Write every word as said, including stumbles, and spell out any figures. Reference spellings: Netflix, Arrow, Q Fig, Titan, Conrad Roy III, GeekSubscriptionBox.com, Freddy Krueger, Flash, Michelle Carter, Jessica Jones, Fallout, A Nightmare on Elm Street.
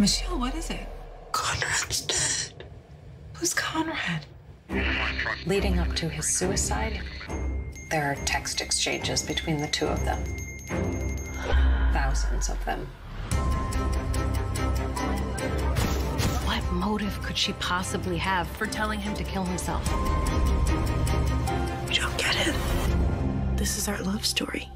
Michelle, what is it? Conrad's dead. Who's Conrad? Leading up to his suicide, there are text exchanges between the two of them. Thousands of them. What motive could she possibly have for telling him to kill himself? You don't get it. This is our love story.